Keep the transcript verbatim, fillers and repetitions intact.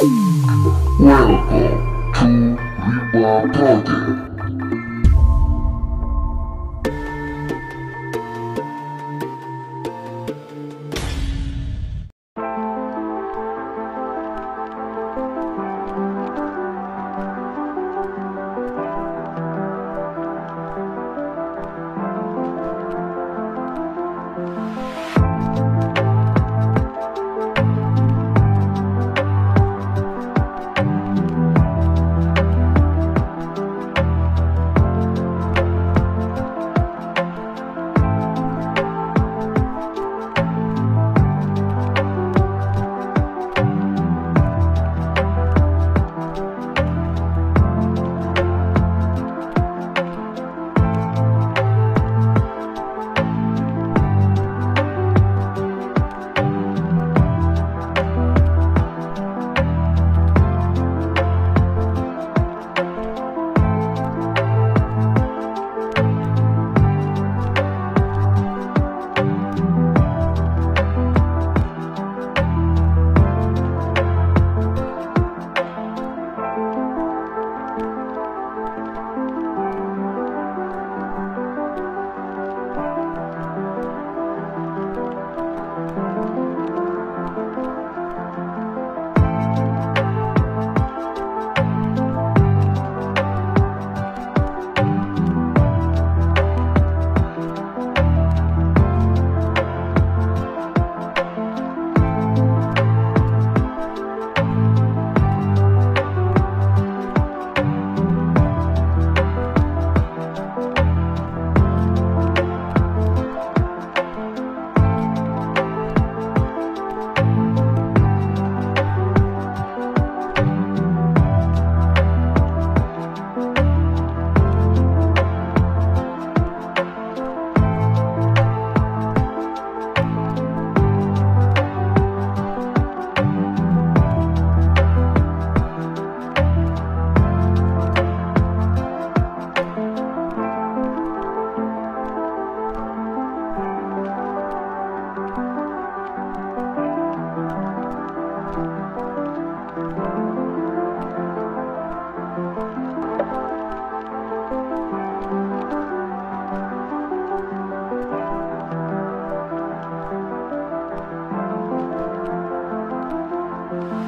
Welcome to Rimba Project. Thank you.